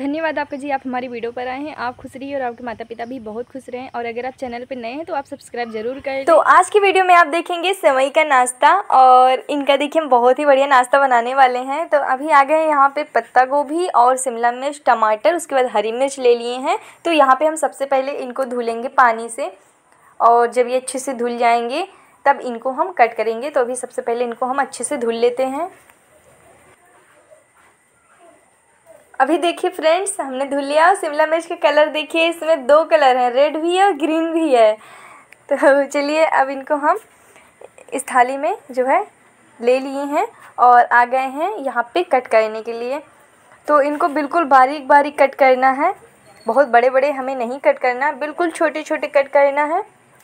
धन्यवाद आपका जी, आप हमारी वीडियो पर आए हैं। आप खुश रहिए और आपके माता पिता भी बहुत खुश रहें। और अगर आप चैनल पर नए हैं तो आप सब्सक्राइब जरूर करें। तो आज की वीडियो में आप देखेंगे सेवई का नाश्ता, और इनका देखिए हम बहुत ही बढ़िया नाश्ता बनाने वाले हैं। तो अभी आ गए यहाँ पे पत्ता गोभी और शिमला मिर्च, टमाटर, उसके बाद हरी मिर्च ले लिए हैं। तो यहाँ पर हम सबसे पहले इनको धुलेंगे पानी से, और जब ये अच्छे से धुल जाएंगे तब इनको हम कट करेंगे। तो अभी सबसे पहले इनको हम अच्छे से धुल लेते हैं। अभी देखिए फ्रेंड्स, हमने धुल लिया। शिमला मिर्च के कलर देखिए, इसमें दो कलर हैं, रेड भी है और ग्रीन भी है। तो चलिए अब इनको हम इस थाली में जो है ले लिए हैं और आ गए हैं यहाँ पे कट करने के लिए। तो इनको बिल्कुल बारीक बारीक कट करना है, बहुत बड़े बड़े हमें नहीं कट करना, बिल्कुल छोटे छोटे कट करना है।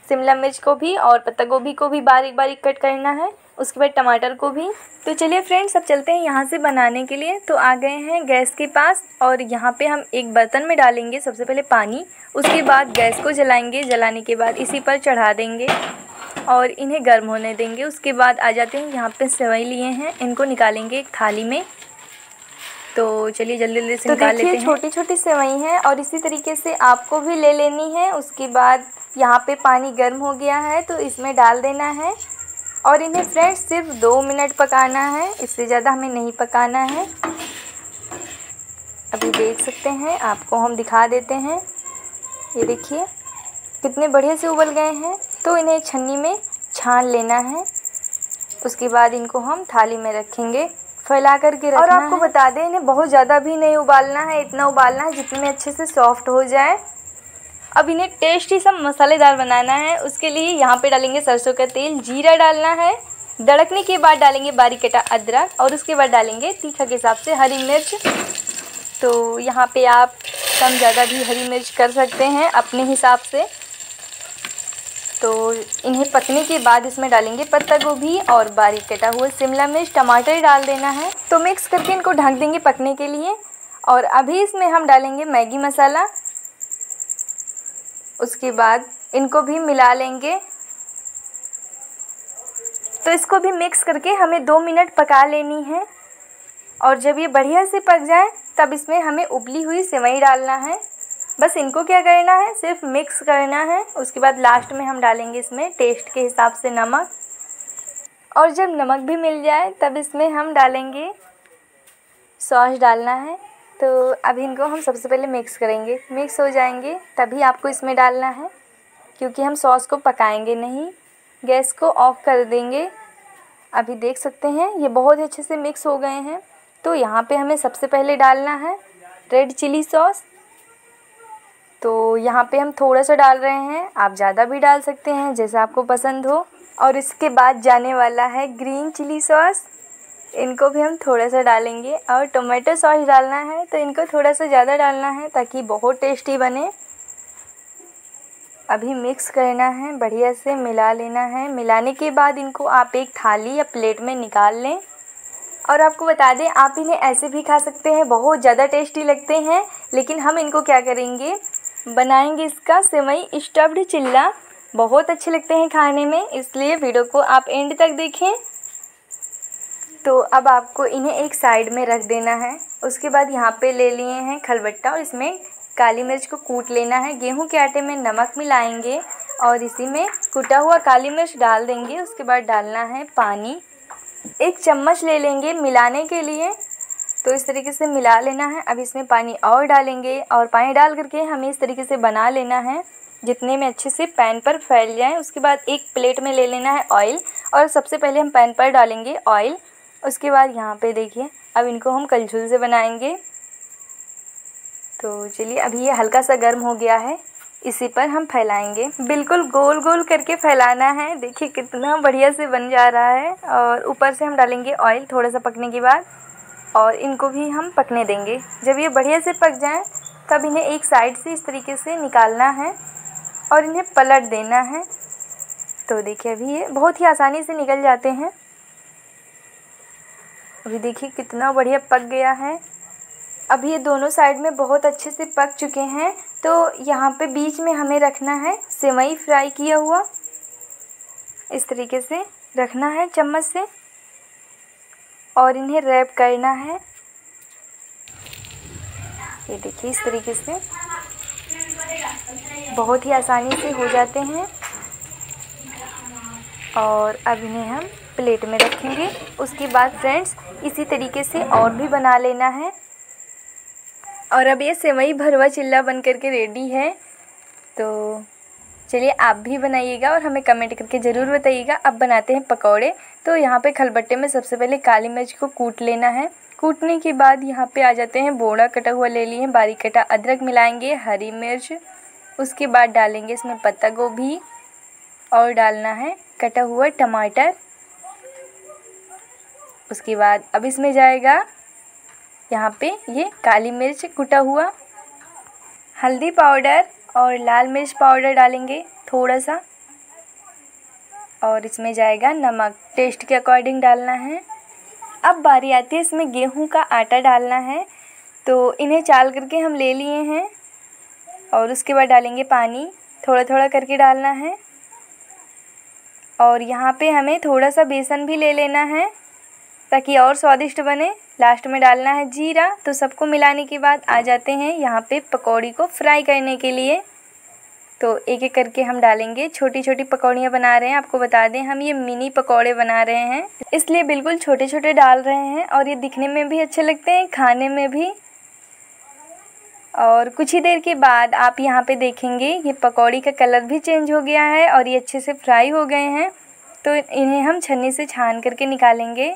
शिमला मिर्च को भी और पत्ता गोभी को भी बारीक बारीक कट करना है, उसके बाद टमाटर को भी। तो चलिए फ्रेंड्स अब चलते हैं यहाँ से बनाने के लिए। तो आ गए हैं गैस के पास, और यहाँ पे हम एक बर्तन में डालेंगे सबसे पहले पानी, उसके बाद गैस को जलाएंगे। जलाने के बाद इसी पर चढ़ा देंगे और इन्हें गर्म होने देंगे। उसके बाद आ जाते हैं यहाँ पे सेवई लिए हैं, इनको निकालेंगे एक थाली में। तो चलिए जल्दी जल्दी से निकाल लेते हैं। छोटी छोटी सेवई हैं और इसी तरीके से आपको भी ले लेनी है। उसके बाद यहाँ पे पानी गर्म हो गया है तो इसमें डाल देना है, और इन्हें फ्रेंड्स सिर्फ 2 मिनट पकाना है, इससे ज़्यादा हमें नहीं पकाना है। अभी देख सकते हैं, आपको हम दिखा देते हैं, ये देखिए कितने बढ़िया से उबल गए हैं। तो इन्हें छन्नी में छान लेना है, उसके बाद इनको हम थाली में रखेंगे, फैला करके रखना है। और आपको बता दें, इन्हें बहुत ज़्यादा भी नहीं उबालना है, इतना उबालना है जितने अच्छे से सॉफ्ट हो जाए। अब इन्हें टेस्टी सब मसालेदार बनाना है। उसके लिए यहाँ पे डालेंगे सरसों का तेल, जीरा डालना है, दड़कने के बाद डालेंगे बारीक कटा अदरक, और उसके बाद डालेंगे तीखा के हिसाब से हरी मिर्च। तो यहाँ पे आप कम ज़्यादा भी हरी मिर्च कर सकते हैं अपने हिसाब से। तो इन्हें पकने के बाद इसमें डालेंगे पत्ता गोभी और बारीक कटा हुआ शिमला मिर्च, टमाटर डाल देना है। तो मिक्स करके इनको ढक देंगे पकने के लिए। और अभी इसमें हम डालेंगे मैगी मसाला, उसके बाद इनको भी मिला लेंगे। तो इसको भी मिक्स करके हमें 2 मिनट पका लेनी है, और जब ये बढ़िया से पक जाए तब इसमें हमें उबली हुई सेवई डालना है। बस इनको क्या करना है, सिर्फ मिक्स करना है। उसके बाद लास्ट में हम डालेंगे इसमें टेस्ट के हिसाब से नमक, और जब नमक भी मिल जाए तब इसमें हम डालेंगे सॉस डालना है। तो अभी इनको हम सबसे पहले मिक्स करेंगे, मिक्स हो जाएंगे तभी आपको इसमें डालना है, क्योंकि हम सॉस को पकाएंगे नहीं। गैस को ऑफ कर देंगे। अभी देख सकते हैं ये बहुत अच्छे से मिक्स हो गए हैं। तो यहाँ पे हमें सबसे पहले डालना है रेड चिली सॉस। तो यहाँ पे हम थोड़ा सा डाल रहे हैं, आप ज़्यादा भी डाल सकते हैं जैसा आपको पसंद हो। और इसके बाद जाने वाला है ग्रीन चिली सॉस, इनको भी हम थोड़ा सा डालेंगे। और टोमेटो सॉस डालना है, तो इनको थोड़ा सा ज़्यादा डालना है ताकि बहुत टेस्टी बने। अभी मिक्स करना है, बढ़िया से मिला लेना है। मिलाने के बाद इनको आप एक थाली या प्लेट में निकाल लें। और आपको बता दें, आप इन्हें ऐसे भी खा सकते हैं, बहुत ज़्यादा टेस्टी लगते हैं। लेकिन हम इनको क्या करेंगे, बनाएंगे इसका सेवई स्टफ्ड चिल्ला, बहुत अच्छे लगते हैं खाने में, इसलिए वीडियो को आप एंड तक देखें। तो अब आपको इन्हें एक साइड में रख देना है। उसके बाद यहाँ पे ले लिए हैं खलबट्टा, और इसमें काली मिर्च को कूट लेना है। गेहूं के आटे में नमक मिलाएंगे और इसी में कूटा हुआ काली मिर्च डाल देंगे। उसके बाद डालना है पानी, 1 चम्मच ले लेंगे मिलाने के लिए। तो इस तरीके से मिला लेना है। अब इसमें पानी और डालेंगे, और पानी डाल करके हमें इस तरीके से बना लेना है जितने में अच्छे से पैन पर फैल जाए। उसके बाद एक प्लेट में ले लेना है ऑयल, और सबसे पहले हम पैन पर डालेंगे ऑयल। उसके बाद यहाँ पे देखिए, अब इनको हम कलछुल से बनाएंगे। तो चलिए, अभी ये हल्का सा गर्म हो गया है, इसी पर हम फैलाएंगे। बिल्कुल गोल गोल करके फैलाना है। देखिए कितना बढ़िया से बन जा रहा है। और ऊपर से हम डालेंगे ऑयल थोड़ा सा पकने के बाद, और इनको भी हम पकने देंगे। जब ये बढ़िया से पक जाएं तब इन्हें एक साइड से इस तरीके से निकालना है और इन्हें पलट देना है। तो देखिए अभी ये बहुत ही आसानी से निकल जाते हैं। अभी देखिए कितना बढ़िया पक गया है। अब ये दोनों साइड में बहुत अच्छे से पक चुके हैं। तो यहाँ पे बीच में हमें रखना है सेवई फ्राई किया हुआ, इस तरीके से रखना है चम्मच से, और इन्हें रैप करना है। ये देखिए इस तरीके से बहुत ही आसानी से हो जाते हैं। और अब इन्हें हम प्लेट में रखेंगे। उसके बाद फ्रेंड्स इसी तरीके से और भी बना लेना है। और अब ये सेवई भरवा चिल्ला बन करके रेडी है। तो चलिए आप भी बनाइएगा और हमें कमेंट करके ज़रूर बताइएगा। अब बनाते हैं पकौड़े। तो यहाँ पे खलबट्टे में सबसे पहले काली मिर्च को कूट लेना है। कूटने के बाद यहाँ पे आ जाते हैं बोड़ा कटा हुआ ले लिए हैं, बारीक कटा अदरक मिलाएंगे, हरी मिर्च, उसके बाद डालेंगे इसमें पत्ता गोभी और डालना है कटा हुआ टमाटर। उसके बाद अब इसमें जाएगा यहाँ पे ये काली मिर्च कुटा हुआ, हल्दी पाउडर और लाल मिर्च पाउडर डालेंगे थोड़ा सा। और इसमें जाएगा नमक, टेस्ट के अकॉर्डिंग डालना है। अब बारी आती है इसमें गेहूं का आटा डालना है। तो इन्हें चाल करके हम ले लिए हैं। और उसके बाद डालेंगे पानी, थोड़ा थोड़ा करके डालना है। और यहाँ पे हमें थोड़ा सा बेसन भी ले लेना है ताकि और स्वादिष्ट बने। लास्ट में डालना है जीरा। तो सबको मिलाने के बाद आ जाते हैं यहाँ पे पकौड़ी को फ्राई करने के लिए। तो एक एक करके हम डालेंगे। छोटी छोटी पकौड़ियाँ बना रहे हैं। आपको बता दें हम ये मिनी पकौड़े बना रहे हैं इसलिए बिल्कुल छोटे छोटे डाल रहे हैं। और ये दिखने में भी अच्छे लगते हैं, खाने में भी। और कुछ ही देर के बाद आप यहाँ पे देखेंगे ये पकौड़ी का कलर भी चेंज हो गया है और ये अच्छे से फ्राई हो गए हैं। तो इन्हें हम छन्नी से छान करके निकालेंगे।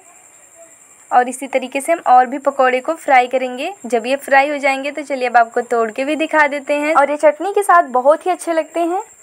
और इसी तरीके से हम और भी पकौड़े को फ्राई करेंगे। जब ये फ्राई हो जाएंगे तो चलिए अब आपको तोड़ के भी दिखा देते हैं। और ये चटनी के साथ बहुत ही अच्छे लगते हैं।